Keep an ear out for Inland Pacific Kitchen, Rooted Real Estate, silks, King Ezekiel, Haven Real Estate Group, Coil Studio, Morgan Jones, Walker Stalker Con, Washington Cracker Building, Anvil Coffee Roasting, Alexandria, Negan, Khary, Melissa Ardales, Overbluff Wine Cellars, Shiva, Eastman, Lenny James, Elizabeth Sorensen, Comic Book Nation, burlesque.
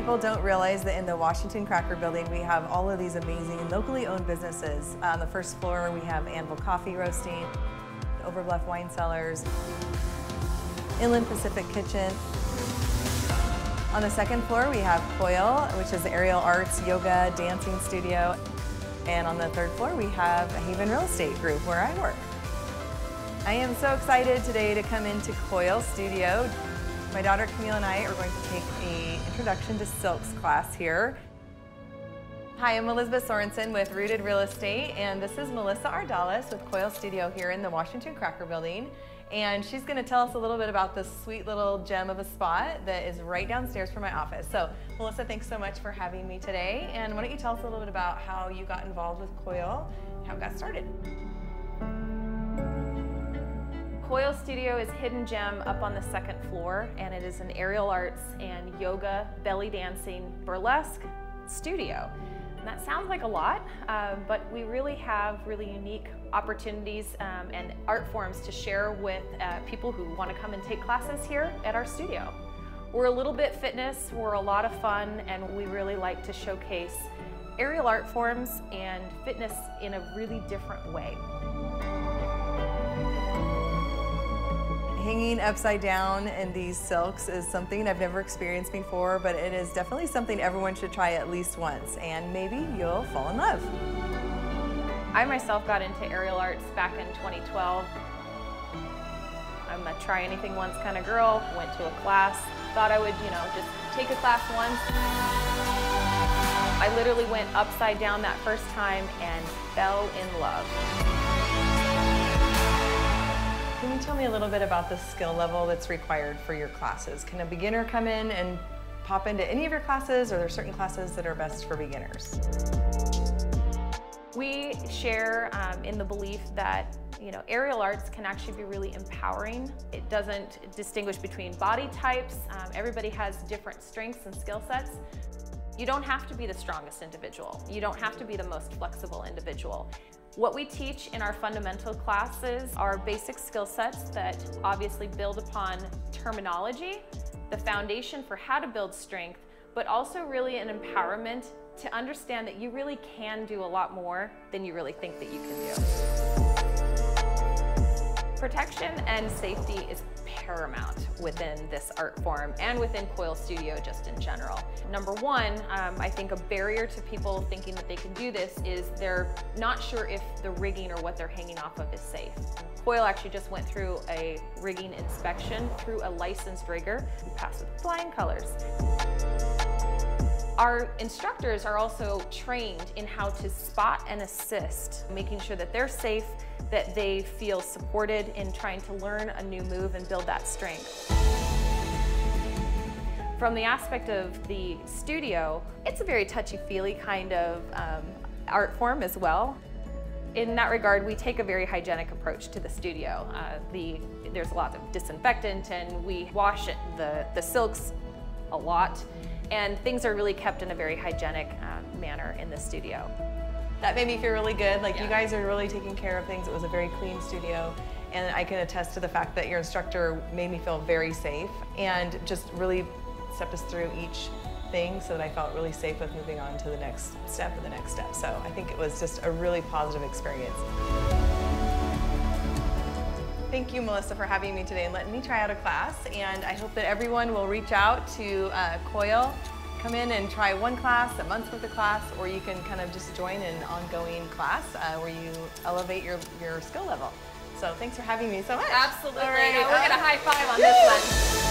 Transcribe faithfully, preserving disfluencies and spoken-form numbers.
people don't realize that in the Washington Cracker Building we have all of these amazing locally owned businesses. On the first floor we have Anvil Coffee Roasting, Overbluff Wine Cellars, Inland Pacific Kitchen. On the second floor we have Coil, which is the aerial arts, yoga, dancing studio. And on the third floor we have Haven Real Estate Group, where I work. I am so excited today to come into Coil Studio. My daughter Camille and I are going to take an introduction to silks class here. Hi, I'm Elizabeth Sorensen with Rooted Real Estate, and this is Melissa Ardales with Coil Studio here in the Washington Cracker Building. And she's going to tell us a little bit about this sweet little gem of a spot that is right downstairs from my office. So, Melissa, thanks so much for having me today. And why don't you tell us a little bit about how you got involved with Coil and how it got started? Coil Studio is hidden gem up on the second floor, and it is an aerial arts and yoga, belly dancing, burlesque studio. And that sounds like a lot, uh, but we really have really unique opportunities um, and art forms to share with uh, people who want to come and take classes here at our studio. We're a little bit fitness, we're a lot of fun, and we really like to showcase aerial art forms and fitness in a really different way. Hanging upside down in these silks is something I've never experienced before, but it is definitely something everyone should try at least once, and maybe you'll fall in love. I myself got into aerial arts back in twenty twelve. I'm a try anything once kind of girl. Went to a class, thought I would, you know, just take a class once. I literally went upside down that first time and fell in love. Can you tell me a little bit about the skill level that's required for your classes? Can a beginner come in and pop into any of your classes, or are there certain classes that are best for beginners? We share um, in the belief that, you know, aerial arts can actually be really empowering. It doesn't distinguish between body types. Um, everybody has different strengths and skill sets. You don't have to be the strongest individual. You don't have to be the most flexible individual. What we teach in our fundamental classes are basic skill sets that obviously build upon terminology, the foundation for how to build strength, but also really an empowerment to understand that you really can do a lot more than you really think that you can do. Protection and safety is paramount within this art form and within Coil Studio just in general. Number one, um, I think a barrier to people thinking that they can do this is they're not sure if the rigging or what they're hanging off of is safe. Coil actually just went through a rigging inspection through a licensed rigger who passed with flying colors. Our instructors are also trained in how to spot and assist, making sure that they're safe, that they feel supported in trying to learn a new move and build that strength. From the aspect of the studio, it's a very touchy-feely kind of um, art form as well. In that regard, we take a very hygienic approach to the studio. Uh, the, there's a lot of disinfectant, and we wash it, the, the silks a lot, and things are really kept in a very hygienic uh, manner in the studio. That made me feel really good. Like, yeah. You guys are really taking care of things. It was a very clean studio, and I can attest to the fact that your instructor made me feel very safe and just really stepped us through each thing so that I felt really safe with moving on to the next step and the next step. So I think it was just a really positive experience. Thank you, Melissa, for having me today and letting me try out a class, and I hope that everyone will reach out to uh, Coil, come in and try one class, a month's worth of class, or you can kind of just join an ongoing class uh, where you elevate your, your skill level. So thanks for having me so much. Absolutely. All right. We're going to high five on this one.